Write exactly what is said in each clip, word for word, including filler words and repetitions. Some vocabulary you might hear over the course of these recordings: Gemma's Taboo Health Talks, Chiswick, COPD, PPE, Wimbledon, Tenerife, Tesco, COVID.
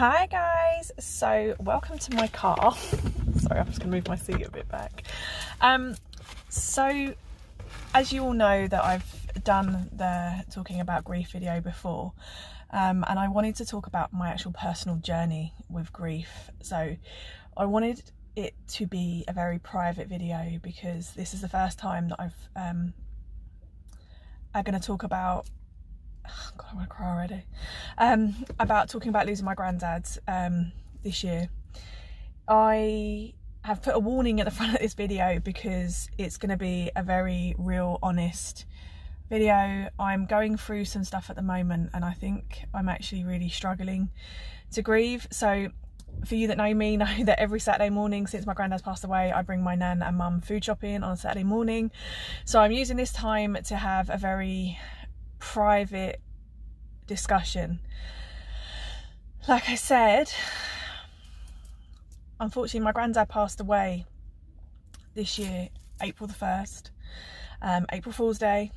Hi guys, so welcome to my car. Sorry, I'm just gonna move my seat a bit back. Um, so as you all know that I've done the talking about grief video before, um, and I wanted to talk about my actual personal journey with grief. So I wanted it to be a very private video because this is the first time that I've um, I'm gonna talk about God, I want to cry already. Um, about talking about losing my granddad um, this year. I have put a warning at the front of this video because it's going to be a very real, honest video. I'm going through some stuff at the moment and I think I'm actually really struggling to grieve. So for you that know me, know that every Saturday morning since my granddad's passed away, I bring my nan and mum food shopping on a Saturday morning. So I'm using this time to have a very private discussion. Like I said, unfortunately my granddad passed away this year, April the first, um, April Fool's Day.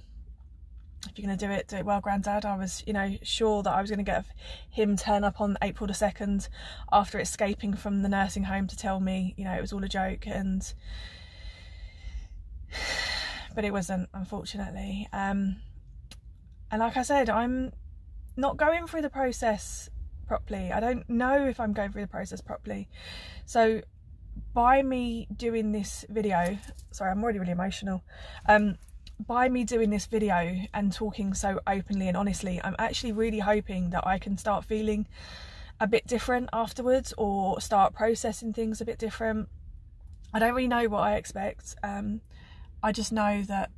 If you're going to do it, do it well, granddad. I was, you know, sure that I was going to get him turn up on April the second after escaping from the nursing home to tell me, you know, it was all a joke, and but it wasn't, unfortunately. Um, And like I said, I'm not going through the process properly. I don't know if I'm going through the process properly. So by me doing this video, sorry, I'm already really emotional. Um, by me doing this video and talking so openly and honestly, I'm actually really hoping that I can start feeling a bit different afterwards or start processing things a bit different. I don't really know what I expect. Um, I just know that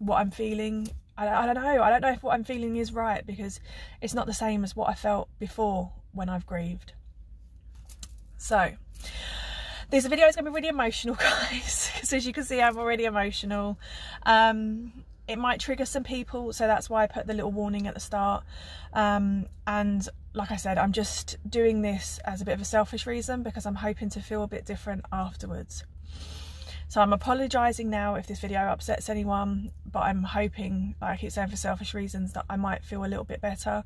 what I'm feeling, I, I don't know I don't know if what I'm feeling is right, because it's not the same as what I felt before when I've grieved. So this video is gonna be really emotional, guys, because as you can see I'm already emotional. Um, it might trigger some people, so that's why I put the little warning at the start. Um, and like I said, I'm just doing this as a bit of a selfish reason because I'm hoping to feel a bit different afterwards. So I'm apologising now if this video upsets anyone, but I'm hoping, like I keep saying, for selfish reasons, that I might feel a little bit better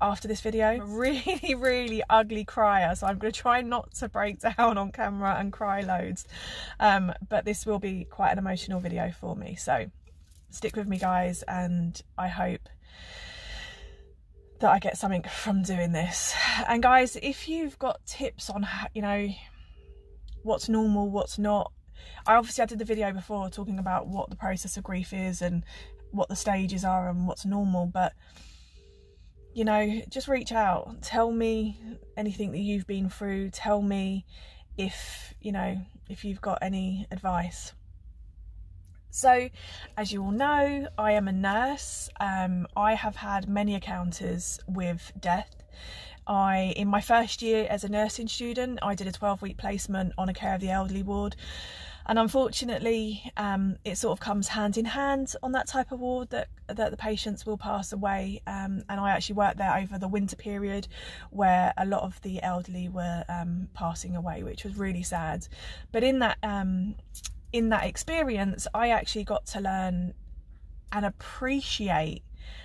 after this video. I'm a really, really ugly crier, so I'm going to try not to break down on camera and cry loads. Um, but this will be quite an emotional video for me, so stick with me, guys, and I hope that I get something from doing this. And guys, if you've got tips on, you know, what's normal, what's not, I obviously I did the video before talking about what the process of grief is and what the stages are and what's normal, but you know, just reach out, tell me anything that you've been through, tell me if you know if you've got any advice. So as you all know, I am a nurse. um, I have had many encounters with death. I, in my first year as a nursing student, I did a twelve week placement on a care of the elderly ward, and unfortunately um, it sort of comes hand in hand on that type of ward that, that the patients will pass away, um, and I actually worked there over the winter period where a lot of the elderly were um, passing away, which was really sad. But in that, um, in that experience I actually got to learn and appreciate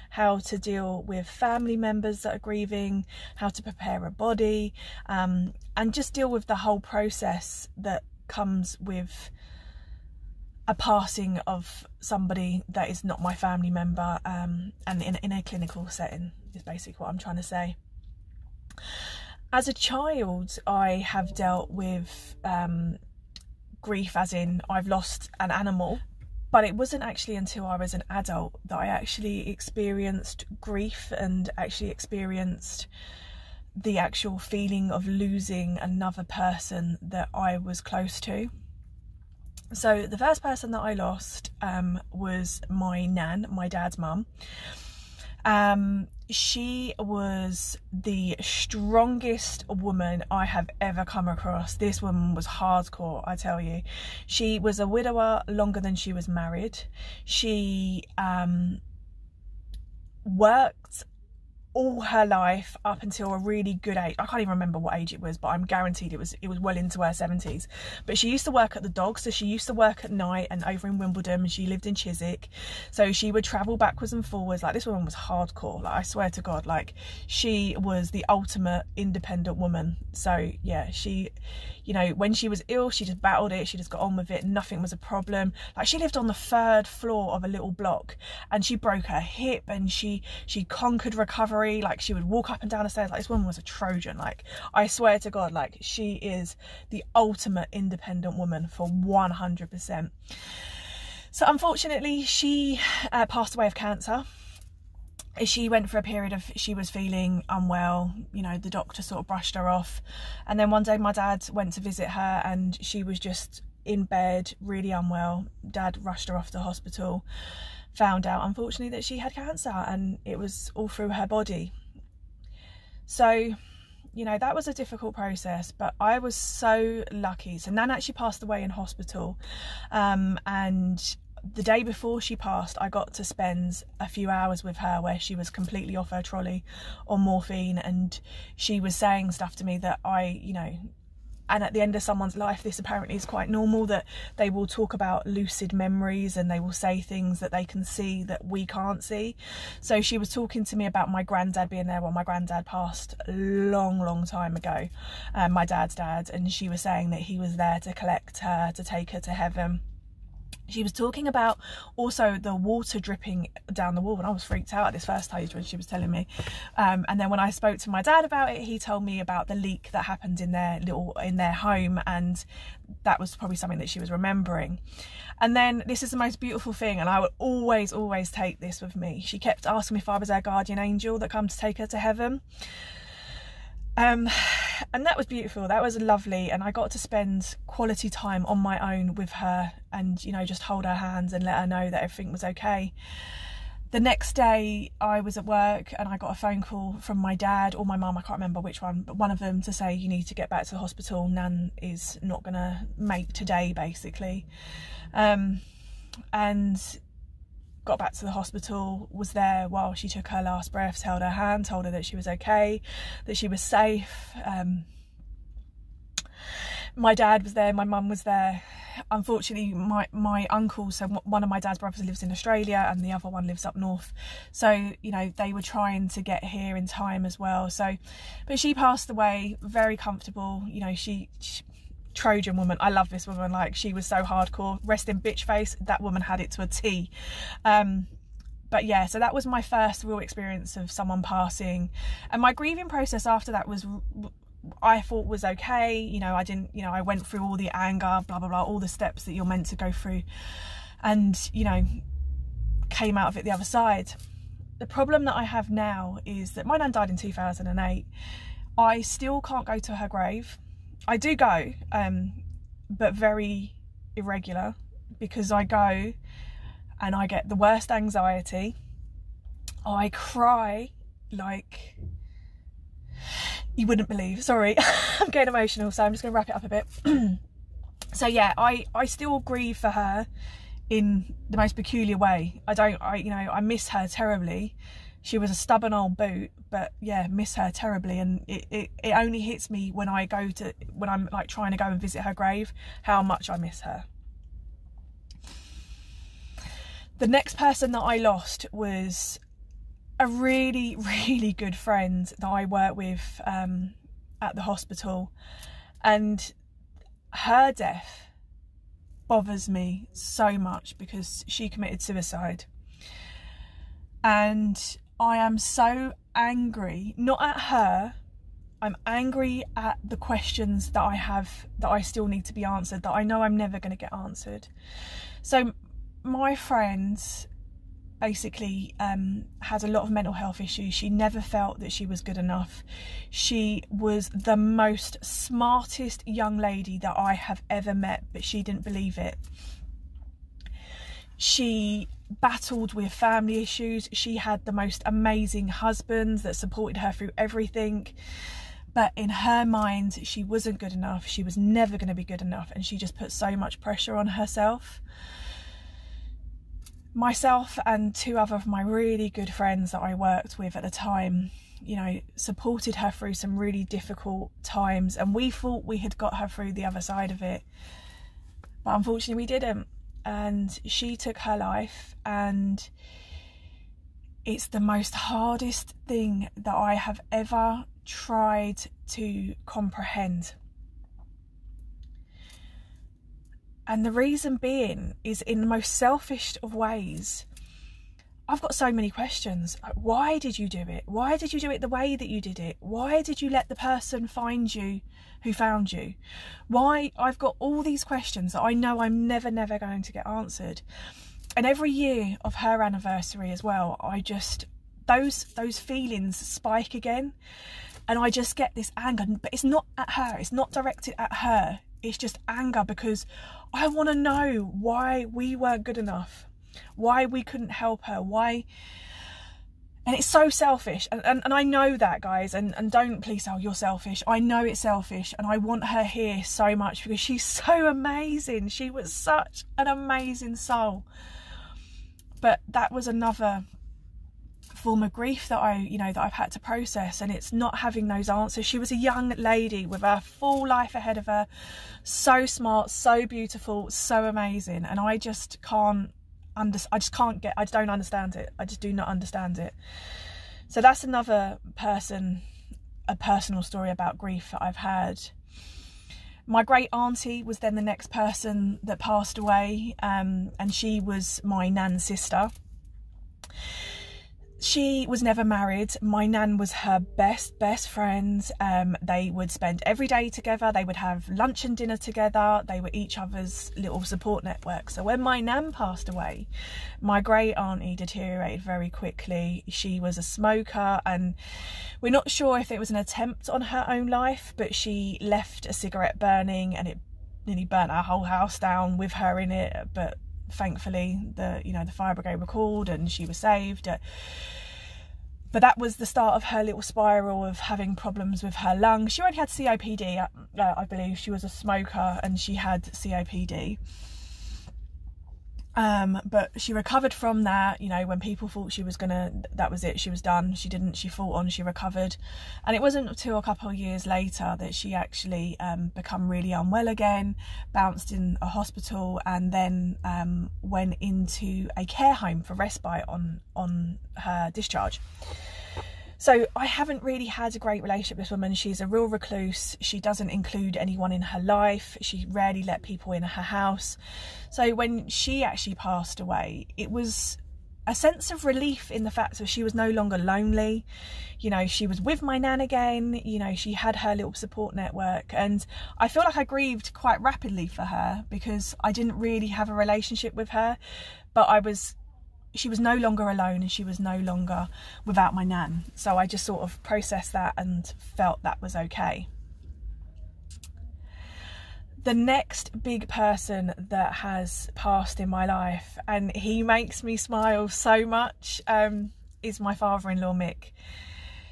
how to deal with family members that are grieving, how to prepare a body, um, and just deal with the whole process that comes with a passing of somebody that is not my family member, um, and in, in a clinical setting is basically what I'm trying to say. As a child, I have dealt with um, grief as in I've lost an animal. But it wasn't actually until I was an adult that I actually experienced grief and actually experienced the actual feeling of losing another person that I was close to. So the first person that I lost um, was my nan, my dad's mum. Um, she was the strongest woman I have ever come across. This woman was hardcore, I tell you. She was a widower longer than she was married. She um, worked all her life up until a really good age. I can't even remember what age it was, but I'm guaranteed it was it was well into her seventies. But she used to work at the dog, so she used to work at night and over in Wimbledon, and she lived in Chiswick, so she would travel backwards and forwards. Like, this woman was hardcore, like, I swear to God, like, she was the ultimate independent woman. So yeah, she, you know, when she was ill, she just battled it, she just got on with it, nothing was a problem. Like, she lived on the third floor of a little block, and she broke her hip, and she she conquered recovery. Like, she would walk up and down the stairs. Like, this woman was a Trojan. Like, I swear to God, like, she is the ultimate independent woman for one hundred percent. So unfortunately, she uh, passed away of cancer. She went for a period of, she was feeling unwell, you know, the doctor sort of brushed her off. And then one day my dad went to visit her, and she was just in bed, really unwell. Dad rushed her off to hospital. Found out, unfortunately, that she had cancer, and it was all through her body. So, you know, that was a difficult process, but I was so lucky. So Nan actually passed away in hospital, um, and the day before she passed, I got to spend a few hours with her where she was completely off her trolley on morphine, and she was saying stuff to me that I, you know, and at the end of someone's life, this apparently is quite normal, that they will talk about lucid memories, and they will say things that they can see that we can't see. So she was talking to me about my granddad being there. Well, my granddad passed a long, long time ago, um, my dad's dad, and she was saying that he was there to collect her, to take her to heaven. She was talking about also the water dripping down the wall, and I was freaked out at this first stage when she was telling me. Um, and then when I spoke to my dad about it, he told me about the leak that happened in their little in their home, and that was probably something that she was remembering. And then this is the most beautiful thing, and I would always, always take this with me. She kept asking me if I was her guardian angel that comes to take her to heaven. Um, and that was beautiful, that was lovely, and I got to spend quality time on my own with her, and, you know, just hold her hands and let her know that everything was okay. The next day I was at work, and I got a phone call from my dad or my mum, I can't remember which one, but one of them, to say, you need to get back to the hospital, Nan is not gonna make today, basically. Um, and got back to the hospital, was there while she took her last breaths, held her hand, told her that she was okay, that she was safe. Um, my dad was there, my mum was there. Unfortunately, my, my uncle, so one of my dad's brothers lives in Australia, and the other one lives up north. So, you know, they were trying to get here in time as well. So, but she passed away very comfortable. You know, she... she Trojan woman, I love this woman, like, she was so hardcore, rest in bitch face, that woman had it to a T. Um, but yeah, so that was my first real experience of someone passing, and my grieving process after that was, I thought was okay, you know, I didn't, you know, I went through all the anger, blah blah blah, all the steps that you're meant to go through, and, you know, came out of it the other side. The problem that I have now is that my nan died in two thousand eight, I still can't go to her grave. I do go, um, but very irregular, because I go and I get the worst anxiety. I cry like you wouldn't believe. Sorry, I'm getting emotional, so I'm just going to wrap it up a bit. So yeah, I, I still grieve for her in the most peculiar way. I don't, I you know, I miss her terribly. She was a stubborn old boot, but yeah, miss her terribly. And it, it, it only hits me when I go to, when I'm like trying to go and visit her grave, how much I miss her. The next person that I lost was a really, really good friend that I worked with um, at the hospital. And her death bothers me so much because she committed suicide. And I am so angry, not at her, I'm angry at the questions that I have, that I still need to be answered, that I know I'm never going to get answered. So my friend basically um, had a lot of mental health issues. She never felt that she was good enough. She was the most smartest young lady that I have ever met, but she didn't believe it. She battled with family issues. She had the most amazing husband that supported her through everything, but in her mind she wasn't good enough, she was never going to be good enough, and she just put so much pressure on herself. Myself and two other of my really good friends that I worked with at the time you know, supported her through some really difficult times, and we thought we had got her through the other side of it, but unfortunately we didn't, and she took her life. And it's the most hardest thing that I have ever tried to comprehend. And the reason being is, in the most selfish of ways, I've got so many questions. Like, why did you do it? Why did you do it the way that you did it? Why did you let the person find you who found you? Why? I've got all these questions that I know I'm never, never going to get answered. And every year of her anniversary as well, I just, those those feelings spike again. And I just get this anger, but it's not at her. It's not directed at her. It's just anger because I want to know why we weren't good enough, why we couldn't help her, why. And it's so selfish, and, and, and I know that, guys, and, and don't, please, oh, you're selfish. I know it's selfish, and I want her here so much because she's so amazing. She was such an amazing soul. But that was another form of grief that I, you know, that I've had to process, and it's not having those answers. She was a young lady with her full life ahead of her, so smart, so beautiful, so amazing, and I just can't under, I just can't get, I don't understand it. I just do not understand it. So that's another person, a personal story about grief that I've had. My great auntie was then the next person that passed away, um, and she was my nan's sister. She was never married. My nan was her best, best friend. Um, they would spend every day together. They would have lunch and dinner together. They were each other's little support network. So when my nan passed away, my great auntie deteriorated very quickly. She was a smoker, and we're not sure if it was an attempt on her own life, but she left a cigarette burning, and it nearly burnt our whole house down with her in it. But thankfully, the you know the fire brigade were called and she was saved. But that was the start of her little spiral of having problems with her lungs. She already had C O P D, uh, I believe. She was a smoker and she had C O P D. Um, but she recovered from that. You know, when people thought she was gonna, that was it, she was done. She didn't. She fought on. She recovered, and it wasn't until a couple of years later that she actually um, become really unwell again, bounced in a hospital, and then um, went into a care home for respite on on her discharge. So I haven't really had a great relationship with this woman. She's a real recluse. She doesn't include anyone in her life. She rarely let people in her house. So when she actually passed away, it was a sense of relief in the fact that she was no longer lonely. You know, she was with my nan again. You know, she had her little support network. And I feel like I grieved quite rapidly for her because I didn't really have a relationship with her. But I was... she was no longer alone and she was no longer without my nan. So I just sort of processed that and felt that was okay. The next big person that has passed in my life, and he makes me smile so much, um, is my father-in-law, Mick.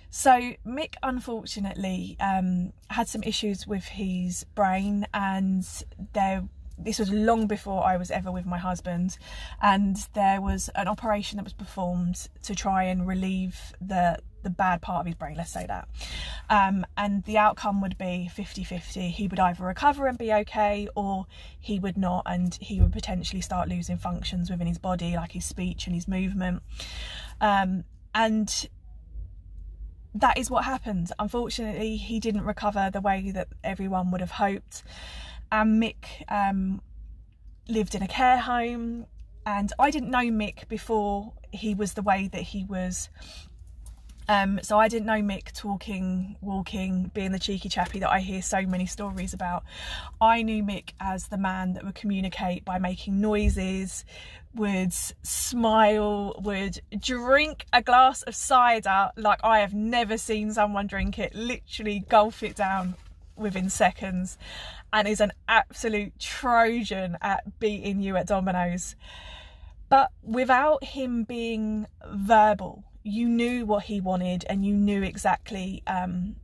So Mick, unfortunately, um, had some issues with his brain, and there this was long before I was ever with my husband, and there was an operation that was performed to try and relieve the the bad part of his brain, let's say that, um, and the outcome would be fifty fifty. He would either recover and be okay, or he would not, and he would potentially start losing functions within his body, like his speech and his movement, um, and that is what happened. Unfortunately, he didn't recover the way that everyone would have hoped. And Mick um, lived in a care home, and I didn't know Mick before he was the way that he was. Um, so I didn't know Mick talking, walking, being the cheeky chappy that I hear so many stories about. I knew Mick as the man that would communicate by making noises, would smile, would drink a glass of cider like I have never seen someone drink it, literally gulp it down within seconds, and is an absolute Trojan at beating you at dominoes. But without him being verbal, you knew what he wanted, and you knew exactly um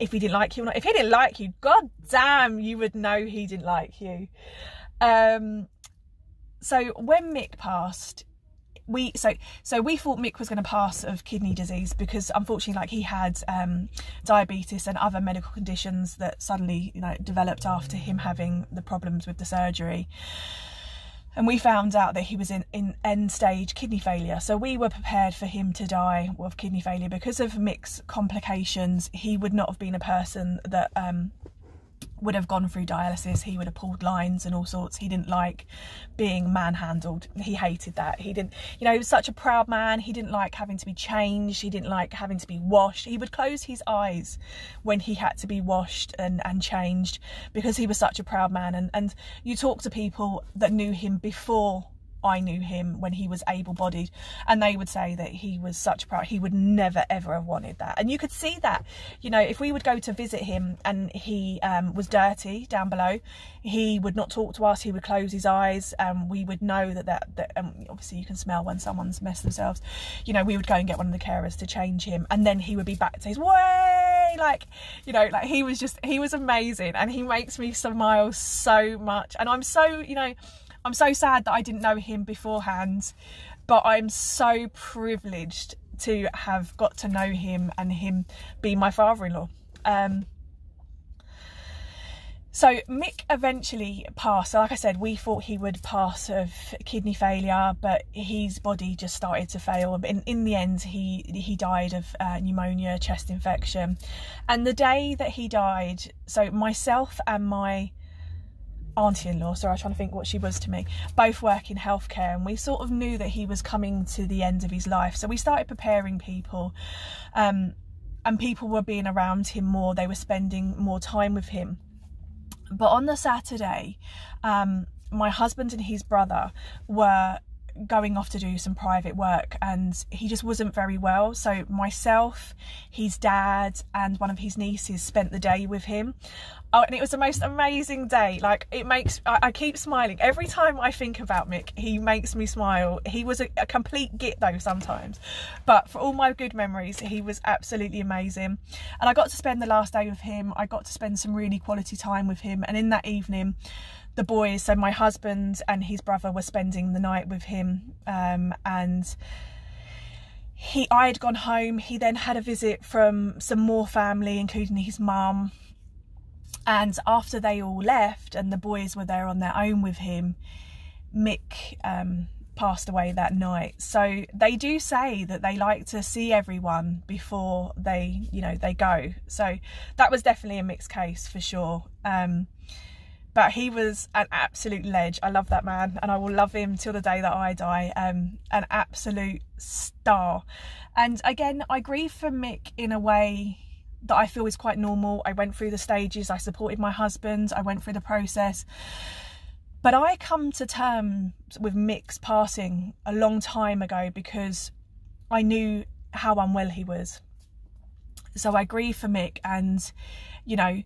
if he didn't like you or not. If he didn't like you, god damn, you would know he didn't like you. Um so when Mick passed, we so so we thought Mick was going to pass of kidney disease because, unfortunately, like, he had um, diabetes and other medical conditions that suddenly, you know, developed after him having the problems with the surgery. And we found out that he was in, in end stage kidney failure. So we were prepared for him to die of kidney failure. Because of Mick's complications, he would not have been a person that um, would have gone through dialysis. He would have pulled lines and all sorts. He didn't like being manhandled. He hated that. He didn't, you know, he was such a proud man. He didn't like having to be changed. He didn't like having to be washed. He would close his eyes when he had to be washed and, and changed, because he was such a proud man. And, and you talk to people that knew him before I knew him, when he was able-bodied, and they would say that he was such proud, he would never ever have wanted that. And you could see that, you know, if we would go to visit him and he um, was dirty down below, he would not talk to us, he would close his eyes, and um, we would know that that, that um, obviously you can smell when someone's messed themselves, you know. We would go and get one of the carers to change him, and then he would be back to his way, like, you know, like, he was just, he was amazing, and he makes me smile so much. And I'm so, you know, I'm so sad that I didn't know him beforehand, but I'm so privileged to have got to know him and him be my father-in-law. Um, so Mick eventually passed. Like I said, we thought he would pass of kidney failure, but his body just started to fail. In, in the end, he, he died of uh, pneumonia, chest infection. And the day that he died, so myself and my auntie-in-law, so I was trying to think what she was to me, both work in healthcare, and we sort of knew that he was coming to the end of his life. So we started preparing people, um, and people were being around him more. They were spending more time with him. But on the Saturday, um, my husband and his brother were going off to do some private work, and he just wasn't very well. So myself, his dad, and one of his nieces spent the day with him. Oh, and it was the most amazing day. Like, it makes, I, I keep smiling every time I think about Mick. He makes me smile. He was a, a complete git though sometimes, but for all my good memories, he was absolutely amazing. And I got to spend the last day with him. I got to spend some really quality time with him. And in that evening, the boys, so my husband and his brother, were spending the night with him, um, and he, I had gone home. He then had a visit from some more family, including his mum. And after they all left and the boys were there on their own with him, Mick um, passed away that night. So they do say that they like to see everyone before they, you know, they go. So that was definitely a Mick's case for sure. Um, but he was an absolute ledge. I love that man, and I will love him till the day that I die. Um, an absolute star. And again, I grieve for Mick in a way that I feel is quite normal. I went through the stages, I supported my husband, I went through the process. But I come to terms with Mick's passing a long time ago, because I knew how unwell he was. So I grieve for Mick, and, you know,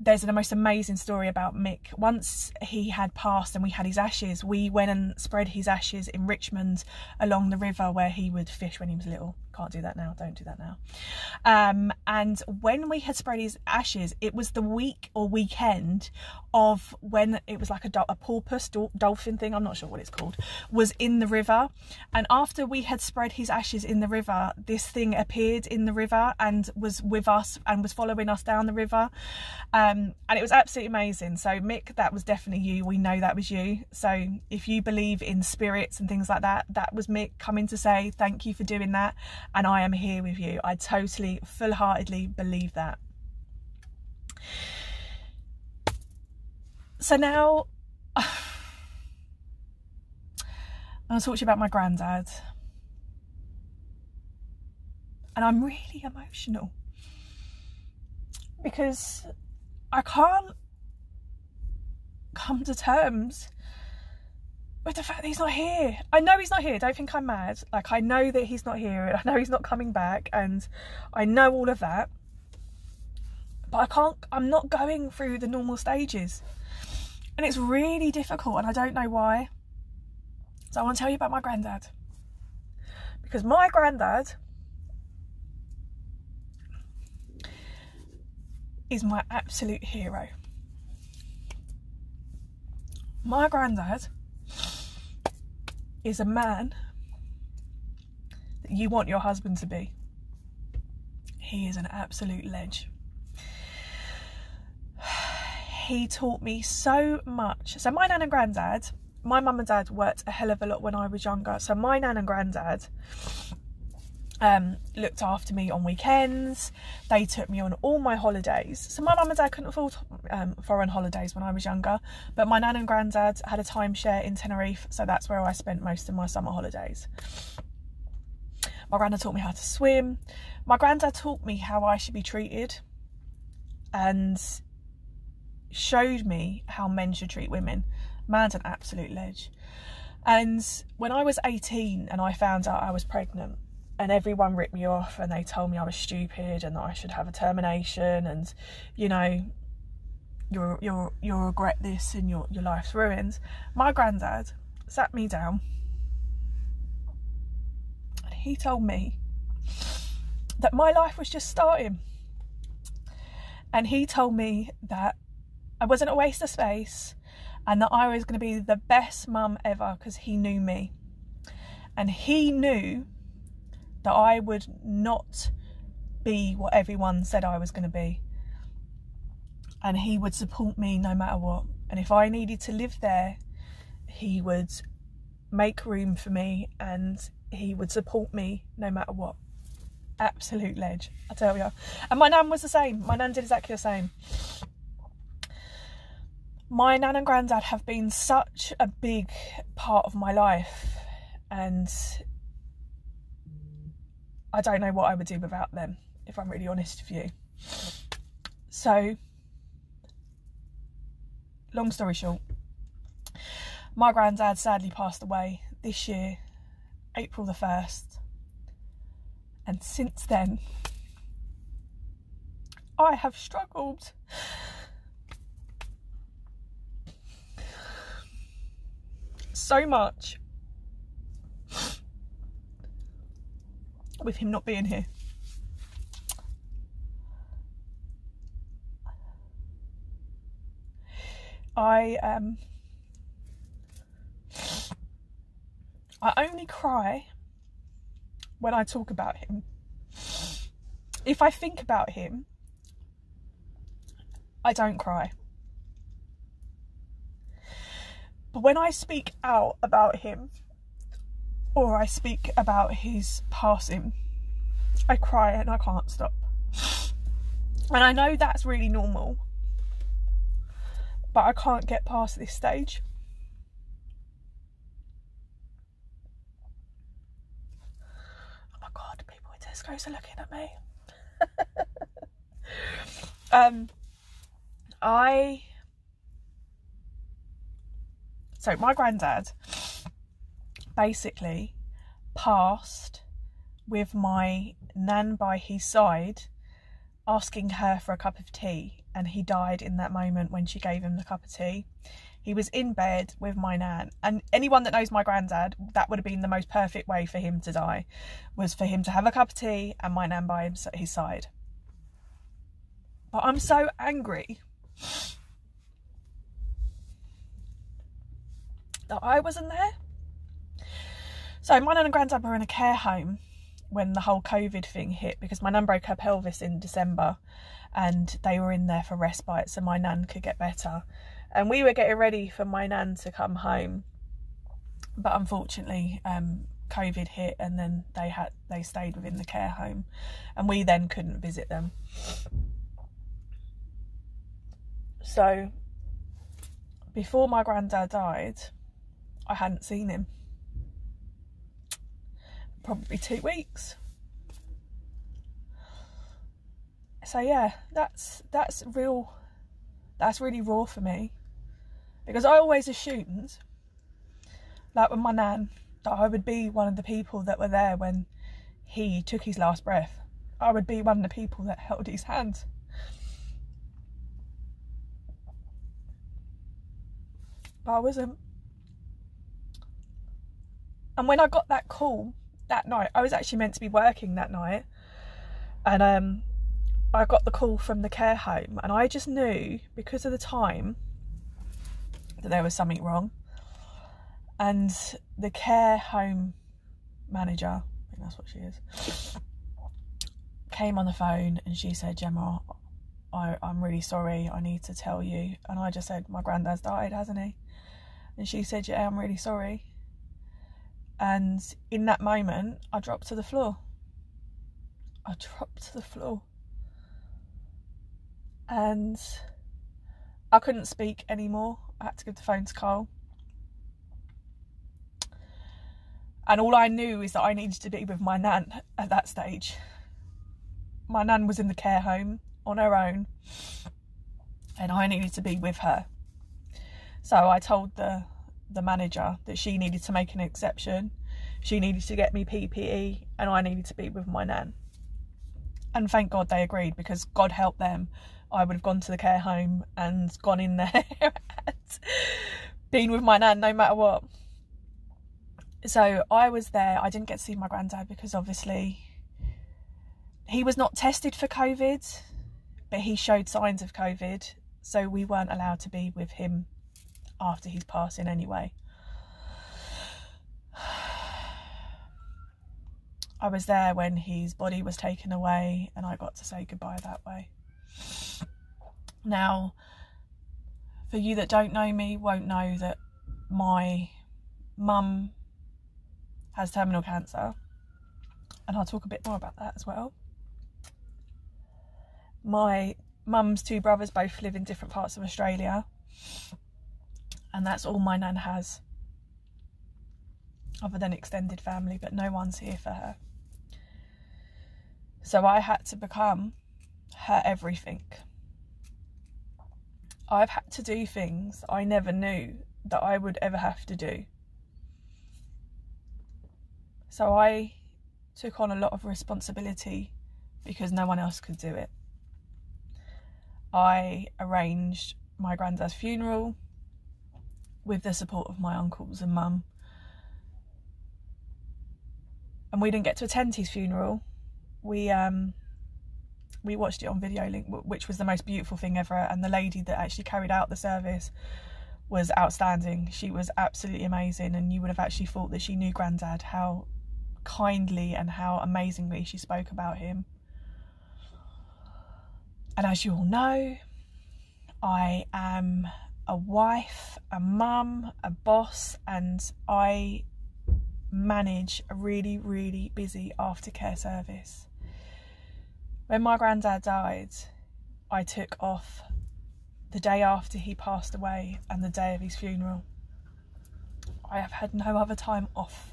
there's the most amazing story about Mick. Once he had passed and we had his ashes, we went and spread his ashes in Richmond along the river where he would fish when he was little. Can't do that now, don't do that now. Um, and when we had spread his ashes, it was the week or weekend of when it was like a, a porpoise, dolphin thing, I'm not sure what it's called, was in the river. And after we had spread his ashes in the river, this thing appeared in the river and was with us and was following us down the river. Um, and it was absolutely amazing. So Mick, that was definitely you. We know that was you. So if you believe in spirits and things like that, that was Mick coming to say, thank you for doing that. And I am here with you. I totally, full-heartedly believe that. So now, I'm going to talk to you about my granddad. And I'm really emotional, because I can't come to terms with the fact that he's not here. I know he's not here, don't think I'm mad. Like, I know that he's not here, and I know he's not coming back, and I know all of that, but I can't, I'm not going through the normal stages, and it's really difficult, and I don't know why. So I want to tell you about my granddad, because my granddad is my absolute hero. My granddad is a man you want your husband to be. He is an absolute ledge. He taught me so much. So my nan and granddad, my mum and dad worked a hell of a lot when I was younger. So my nan and granddad um, looked after me on weekends. They took me on all my holidays. So my mum and dad couldn't afford um, foreign holidays when I was younger. But my nan and granddad had a timeshare in Tenerife. So that's where I spent most of my summer holidays. My granddad taught me how to swim. My granddad taught me how I should be treated and showed me how men should treat women. Man's an absolute ledge. And when I was eighteen and I found out I was pregnant, and everyone ripped me off and they told me I was stupid and that I should have a termination and, you know, you'll you'll you'll regret this and your your life's ruined, my granddad sat me down and he told me that my life was just starting. And he told me that I wasn't a waste of space and that I was going to be the best mum ever, because he knew me. And he knew that I would not be what everyone said I was going to be. And he would support me no matter what. And if I needed to live there, he would make room for me and he would support me no matter what. Absolute ledge, I tell you. And my nan was the same. My nan did exactly the same. My nan and granddad have been such a big part of my life, and I don't know what I would do without them, if I'm really honest with you. So, long story short, my granddad sadly passed away this year, April the first. And since then, I have struggled. So much with him not being here. I um I only cry when I talk about him. If I think about him, I don't cry. But when I speak out about him, or I speak about his passing, I cry and I can't stop. And I know that's really normal, but I can't get past this stage. Oh my God, people with Tesco's are looking at me. um, I... So my granddad basically passed with my nan by his side, asking her for a cup of tea, and he died in that moment when she gave him the cup of tea. He was in bed with my nan, and anyone that knows my granddad, that would have been the most perfect way for him to die, was for him to have a cup of tea and my nan by his side. But I'm so angry that I wasn't there. So my nan and granddad were in a care home when the whole COVID thing hit, because my nan broke her pelvis in December and they were in there for respite so my nan could get better. And we were getting ready for my nan to come home, but unfortunately um, COVID hit, and then they had they stayed within the care home, and we then couldn't visit them. So before my granddad died, I hadn't seen him. Probably two weeks. So yeah, that's that's real that's really raw for me. Because I always assumed, like with my nan, that I would be one of the people that were there when he took his last breath. I would be one of the people that held his hand. But I wasn't. And when I got that call that night, I was actually meant to be working that night, and um, I got the call from the care home, and I just knew, because of the time, that there was something wrong. And the care home manager, think that's what she is, came on the phone and she said, Gemma, I, I'm really sorry, I need to tell you. And I just said, my granddad's died, hasn't he? And she said, yeah, I'm really sorry. And in that moment, I dropped to the floor. I dropped to the floor. And I couldn't speak anymore. I had to give the phone to Carl. And all I knew is that I needed to be with my nan at that stage. My nan was in the care home on her own, and I needed to be with her. So I told the, the manager that she needed to make an exception. She needed to get me P P E and I needed to be with my nan. And thank God they agreed, because God help them, I would have gone to the care home and gone in there and been with my nan no matter what. So I was there. I didn't get to see my granddad because obviously he was not tested for COVID, but he showed signs of COVID. So we weren't allowed to be with him after his passing anyway. I was there when his body was taken away and I got to say goodbye that way. Now, for you that don't know me, won't know that my mum has terminal cancer, and I'll talk a bit more about that as well. My mum's two brothers both live in different parts of Australia, and that's all my nan has, other than extended family, but no one's here for her. So I had to become her everything. I've had to do things I never knew that I would ever have to do. So I took on a lot of responsibility because no one else could do it. I arranged my granddad's funeral with the support of my uncles and mum. And we didn't get to attend his funeral. We um, we watched it on video link, which was the most beautiful thing ever. And the lady that actually carried out the service was outstanding. She was absolutely amazing. And you would have actually thought that she knew Granddad, how kindly and how amazingly she spoke about him. And as you all know, I am a wife, a mum, a boss, and I manage a really, really busy aftercare service. When my granddad died, I took off the day after he passed away and the day of his funeral. I have had no other time off.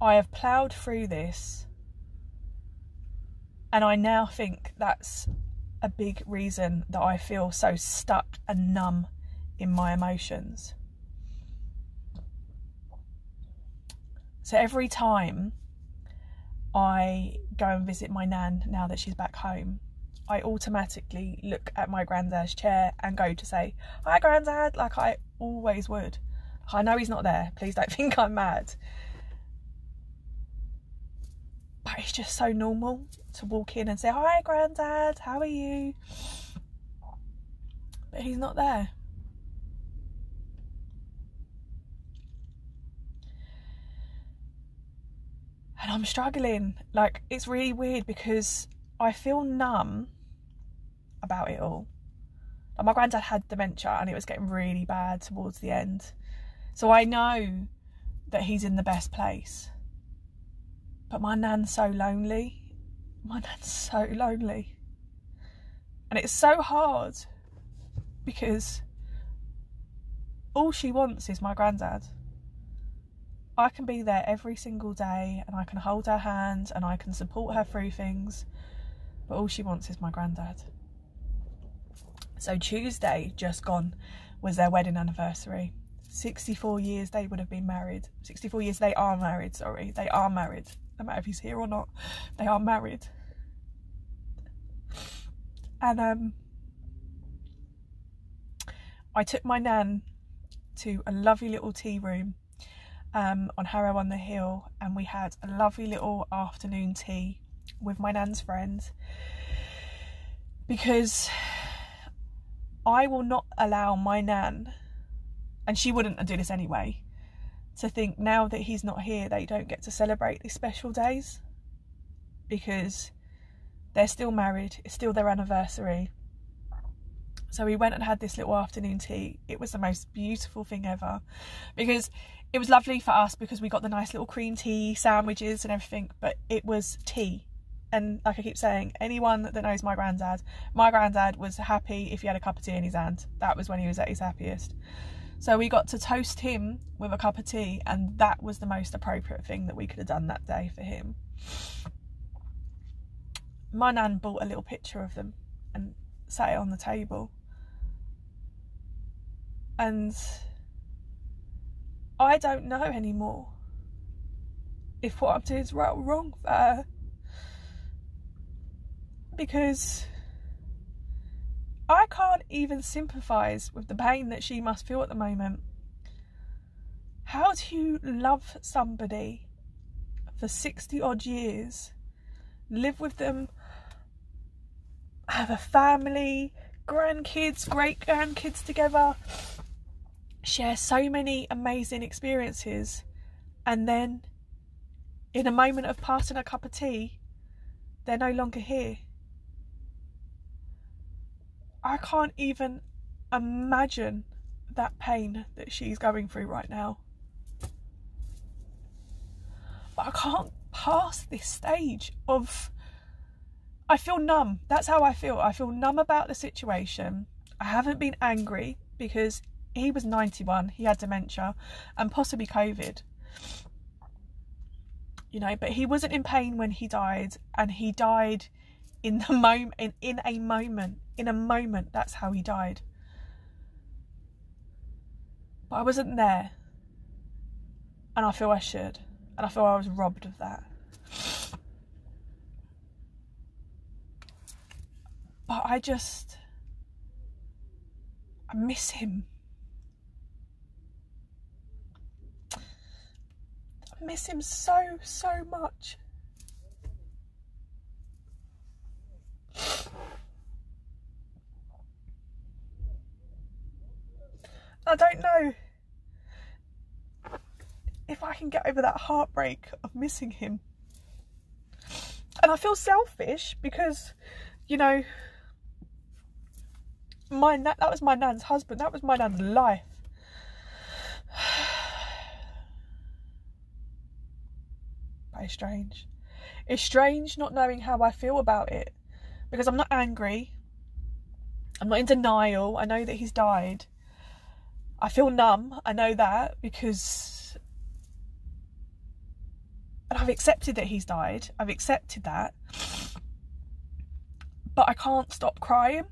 I have ploughed through this, and I now think that's a big reason that I feel so stuck and numb in my emotions. So every time I go and visit my nan now that she's back home, I automatically look at my granddad's chair and go to say, hi granddad, like I always would. I know he's not there, please don't think I'm mad. But it's just so normal to walk in and say, hi granddad, how are you? But he's not there. And I'm struggling. Like, it's really weird because I feel numb about it all. Like, my granddad had dementia and it was getting really bad towards the end. So I know that he's in the best place. But my nan's so lonely. My nan's so lonely. And it's so hard because all she wants is my granddad. I can be there every single day and I can hold her hand and I can support her through things, but all she wants is my granddad. So Tuesday just gone was their wedding anniversary. sixty-four years they would have been married. sixty-four years they are married, sorry. They are married. No matter if he's here or not, they are married. And um, I took my nan to a lovely little tea room Um, on Harrow on the Hill, and we had a lovely little afternoon tea with my nan's friends, because I will not allow my nan, and she wouldn't do this anyway, to think now that he's not here, they don't get to celebrate these special days because they're still married, it's still their anniversary. So we went and had this little afternoon tea. It was the most beautiful thing ever, because it was lovely for us because we got the nice little cream tea sandwiches and everything, but it was tea. And like I keep saying, anyone that knows my granddad, my granddad was happy if he had a cup of tea in his hand. That was when he was at his happiest. So we got to toast him with a cup of tea, and that was the most appropriate thing that we could have done that day for him. My nan bought a little picture of them and sat it on the table. And I don't know anymore if what I'm doing is right or wrong for her, because I can't even sympathise with the pain that she must feel at the moment. How do you love somebody for sixty odd years, live with them, have a family, grandkids, great grandkids together, share so many amazing experiences, and then in a moment of passing a cup of tea, they're no longer here? I can't even imagine that pain that she's going through right now. But I can't pass this stage of, I feel numb. That's how I feel. I feel numb about the situation. I haven't been angry because he was ninety-one. He had dementia and possibly COVID. You know, but he wasn't in pain when he died, and he died in the moment, in, in a moment. In a moment, that's how he died. But I wasn't there, and I feel I should, and I feel I was robbed of that. But I just, I miss him. I miss him so, so much. I don't know if I can get over that heartbreak of missing him. And I feel selfish because, you know, my na- that was my nan's husband. That was my nan's life. But it's strange. It's strange not knowing how I feel about it, because I'm not angry. I'm not in denial. I know that he's died. I feel numb, I know that, because, and I've accepted that he's died, I've accepted that, but I can't stop crying.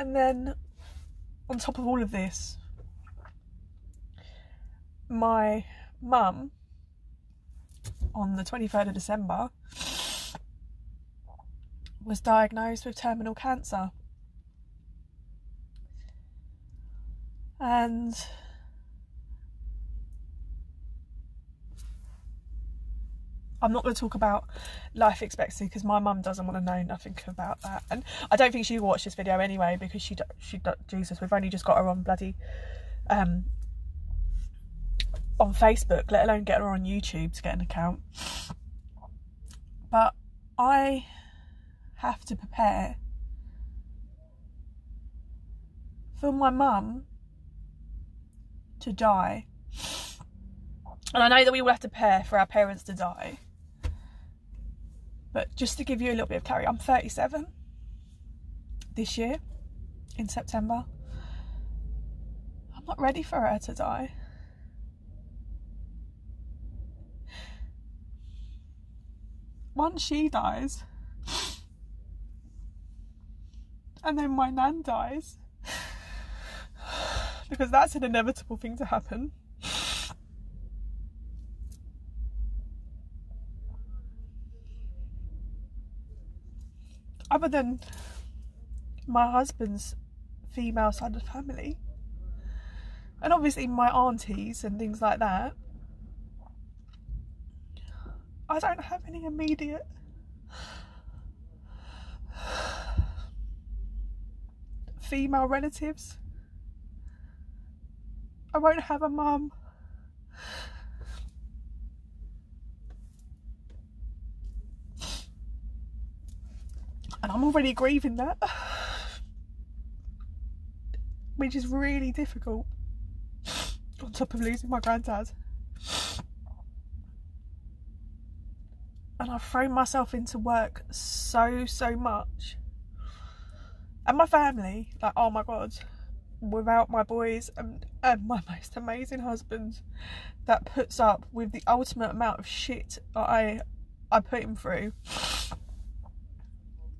And then, on top of all of this, my mum, on the twenty-third of December, was diagnosed with terminal cancer. And I'm not going to talk about life expectancy because my mum doesn't want to know nothing about that, and I don't think she will watch this video anyway, because she she Jesus, we've only just got her on bloody um on Facebook, let alone get her on YouTube to get an account. But I have to prepare for my mum to die. And I know that we all have to prepare for our parents to die, but just to give you a little bit of clarity, I'm thirty-seven this year in September. I'm not ready for her to die. Once she dies, and then my nan dies, because that's an inevitable thing to happen. Other than my husband's female side of the family, and obviously my aunties and things like that, I don't have any immediate female relatives. I won't have a mum. And I'm already grieving that, which is really difficult, on top of losing my granddad. And I've thrown myself into work so, so much. And my family, like, oh my God, without my boys and, and my most amazing husband that puts up with the ultimate amount of shit that I, I put him through,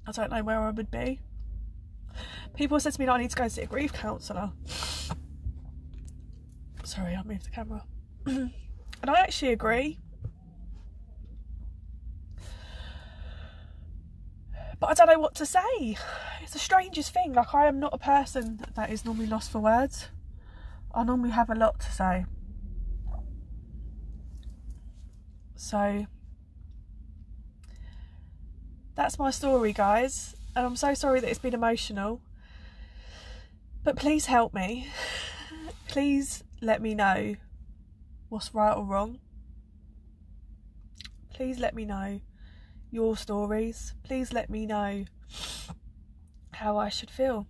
I don't know where I would be. People said to me, like, I need to go and see a grief counsellor. Sorry, I moved the camera. And I actually agree. But I don't know what to say. It's the strangest thing. Like, I am not a person that is normally lost for words. I normally have a lot to say. So that's my story, guys. And I'm so sorry that it's been emotional. But please help me. Please let me know what's right or wrong. Please let me know your stories. Please let me know how I should feel,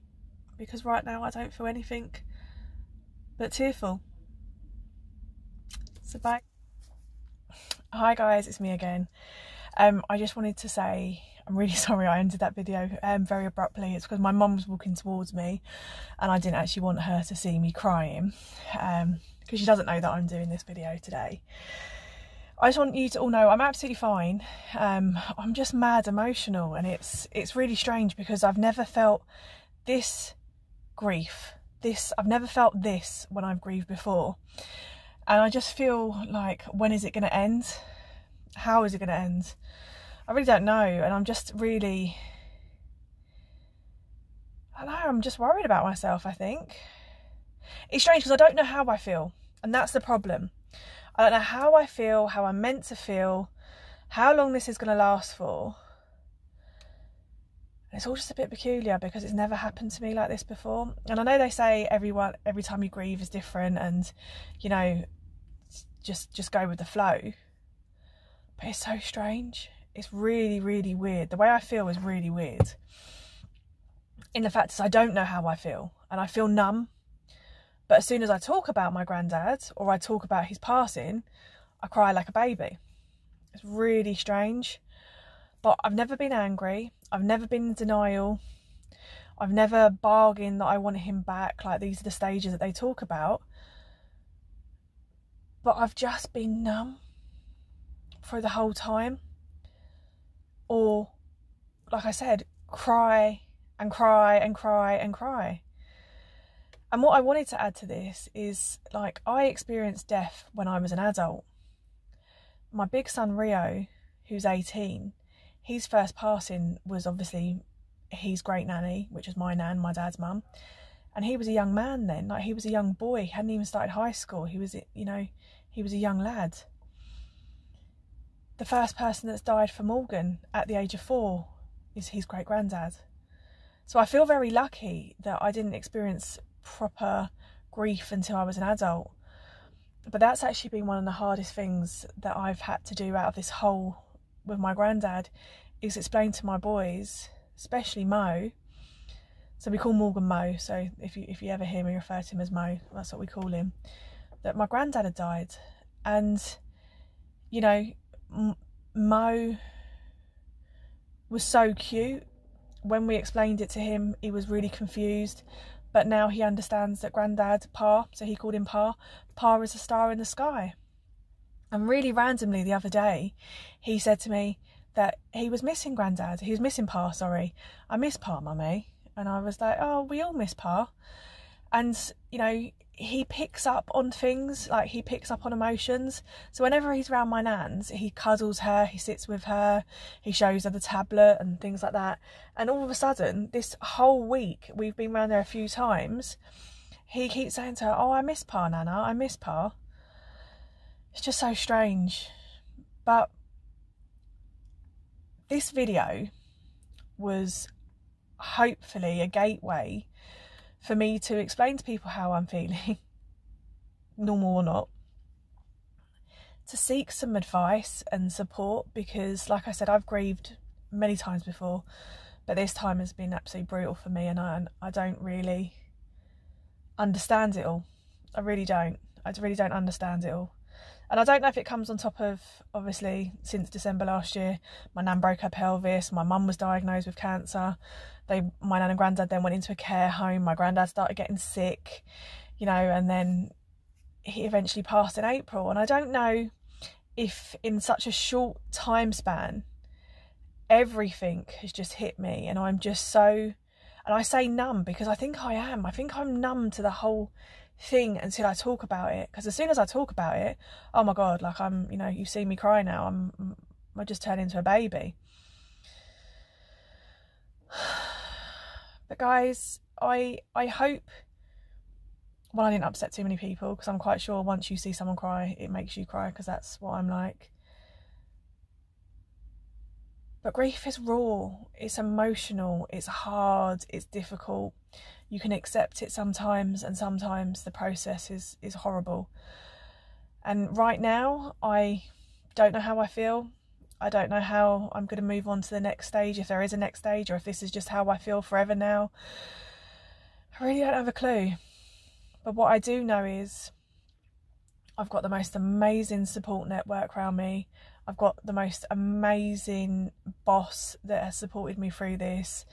because right now I don't feel anything but tearful. So bye. Hi guys, it's me again. um I just wanted to say I'm really sorry I ended that video um very abruptly. It's because my mum was walking towards me and I didn't actually want her to see me crying, um because she doesn't know that I'm doing this video today. I just want you to all know I'm absolutely fine. Um, I'm just mad emotional, and it's it's really strange because I've never felt this grief. This I've never felt this when I've grieved before, and I just feel like, when is it going to end? How is it going to end? I really don't know, and I'm just really, I don't know, I'm just worried about myself. I think it's strange because I don't know how I feel, and that's the problem. I don't know how I feel, how I'm meant to feel, how long this is going to last for. And it's all just a bit peculiar because it's never happened to me like this before. And I know they say everyone, every time you grieve is different, and, you know, just just go with the flow. But it's so strange. It's really, really weird. The way I feel is really weird. In the fact is I don't know how I feel, and I feel numb. But as soon as I talk about my granddad or I talk about his passing, I cry like a baby. It's really strange. But I've never been angry. I've never been in denial. I've never bargained that I want him back. Like, these are the stages that they talk about. But I've just been numb for the whole time. Or, like I said, cry and cry and cry and cry. And what I wanted to add to this is, like, I experienced death when I was an adult. My big son Rio, who's eighteen, his first passing was obviously his great nanny, which was my nan, my dad's mum. And he was a young man then, like, he was a young boy, he hadn't even started high school. He was, you know, he was a young lad. The first person that's died for Morgan at the age of four is his great granddad. So I feel very lucky that I didn't experience proper grief until I was an adult, but that's actually been one of the hardest things that I've had to do out of this whole with my granddad, is explain to my boys, especially Mo. So we call Morgan Mo, so if you if you ever hear me refer to him as Mo, that's what we call him, that my granddad had died. And, you know, Mo was so cute. When we explained it to him, he was really confused. But now he understands that Grandad, Pa, so he called him Pa, Pa is a star in the sky. And really randomly the other day, he said to me that he was missing Grandad. He was missing Pa, sorry. I miss Pa, Mummy. And I was like, oh, we all miss Pa. And, you know, he picks up on things, like he picks up on emotions. So whenever he's around my nans, he cuddles her, he sits with her, he shows her the tablet and things like that. And all of a sudden, this whole week, we've been around there a few times, he keeps saying to her, oh, I miss Pa, Nana, I miss Pa. It's just so strange. But this video was hopefully a gateway for me to explain to people how I'm feeling, normal or not, to seek some advice and support, because like I said, I've grieved many times before, but this time has been absolutely brutal for me, and I, I don't really understand it all. I really don't. I really don't understand it all. And I don't know if it comes on top of, obviously, since December last year, my nan broke her pelvis, my mum was diagnosed with cancer, they, my nan and granddad then went into a care home, my granddad started getting sick, you know, and then he eventually passed in April. And I don't know if in such a short time span, everything has just hit me, and I'm just so, and I say numb because I think I am, I think I'm numb to the whole thing until I talk about it. Because as soon as I talk about it, oh my god, like I'm, you know, you see me cry now, I'm I just turn into a baby. But guys, I I hope, well, I didn't upset too many people, because I'm quite sure once you see someone cry, it makes you cry, because that's what I'm like. But grief is raw, it's emotional, it's hard, it's difficult. You can accept it sometimes, and sometimes the process is, is horrible. And right now, I don't know how I feel. I don't know how I'm going to move on to the next stage, if there is a next stage, or if this is just how I feel forever now. I really don't have a clue. But what I do know is I've got the most amazing support network around me. I've got the most amazing boss that has supported me through this.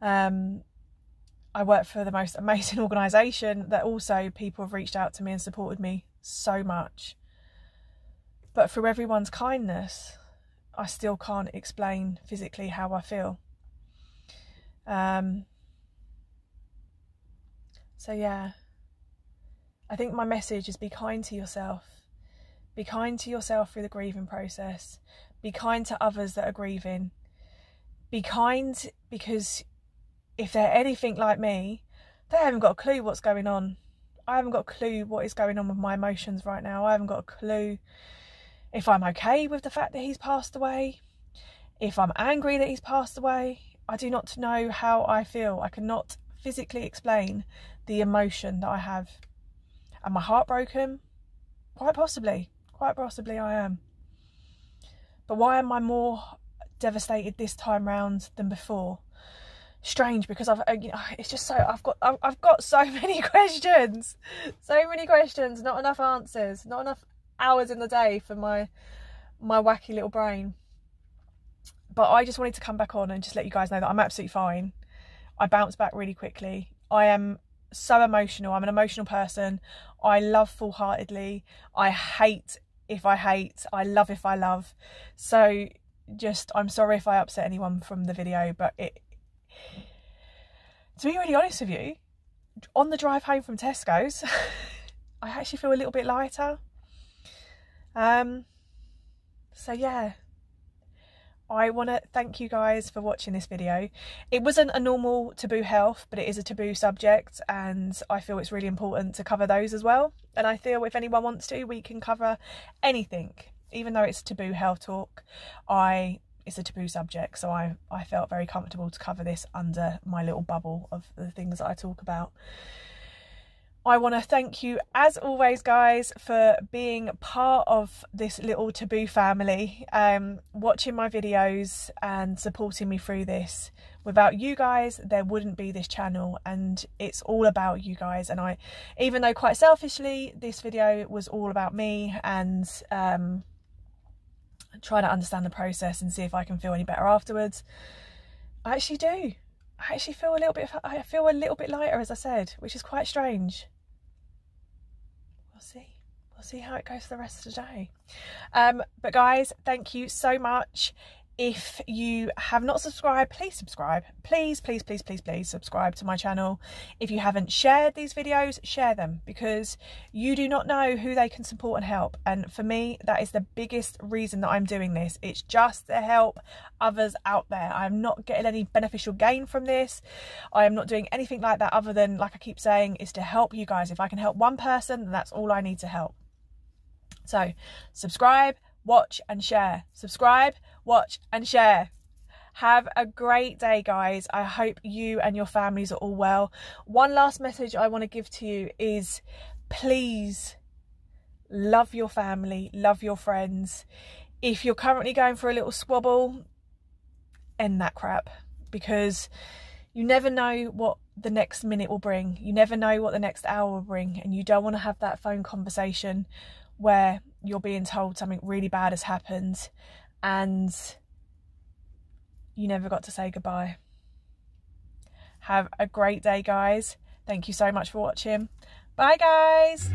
Um, I work for the most amazing organisation that also people have reached out to me and supported me so much. But through everyone's kindness, I still can't explain physically how I feel. Um, so yeah, I think my message is be kind to yourself. Be kind to yourself through the grieving process. Be kind to others that are grieving. Be kind, because if they're anything like me, they haven't got a clue what's going on. I haven't got a clue what is going on with my emotions right now. I haven't got a clue if I'm okay with the fact that he's passed away, if I'm angry that he's passed away. I do not know how I feel. I cannot physically explain the emotion that I have. Am I heartbroken? Quite possibly. Quite possibly I am. But why am I more devastated this time round than before? Strange, because I've, you know, it's just so, I've got, I've got so many questions, so many questions, not enough answers, not enough hours in the day for my, my wacky little brain. But I just wanted to come back on and just let you guys know that I'm absolutely fine. I bounce back really quickly. I am so emotional. I'm an emotional person. I love full-heartedly. I hate if I hate, I love if I love. So just, I'm sorry if I upset anyone from the video, but it, to be really honest with you, on the drive home from Tesco's, I actually feel a little bit lighter. Um, so yeah, I want to thank you guys for watching this video. It wasn't a normal taboo health, but it is a taboo subject, and I feel it's really important to cover those as well. And I feel if anyone wants to, we can cover anything, even though it's taboo health talk. I it's a taboo subject, so I I felt very comfortable to cover this under my little bubble of the things that I talk about. I want to thank you as always, guys, for being part of this little taboo family, um, watching my videos and supporting me through this. Without you guys, there wouldn't be this channel, and it's all about you guys. And I, even though quite selfishly, this video was all about me and um, trying to understand the process and see if I can feel any better afterwards. I actually do. I actually feel a little bit, I feel a little bit lighter, as I said, which is quite strange. We'll see. We'll see how it goes for the rest of the day. Um, but guys, thank you so much. If you have not subscribed, please subscribe. Please, please, please, please, please subscribe to my channel. If you haven't shared these videos, share them, because you do not know who they can support and help. And for me, that is the biggest reason that I'm doing this. It's just to help others out there. I'm not getting any beneficial gain from this. I am not doing anything like that other than, like I keep saying, is to help you guys. If I can help one person, then that's all I need to help. So subscribe, watch and share. Subscribe, watch and share. Have a great day, guys. I hope you and your families are all well. One last message I want to give to you is, please love your family, love your friends. If you're currently going for a little squabble, end that crap, because you never know what the next minute will bring. You never know what the next hour will bring, and you don't want to have that phone conversation where you're being told something really bad has happened and you never got to say goodbye. Have a great day, guys. Thank you so much for watching. Bye, guys.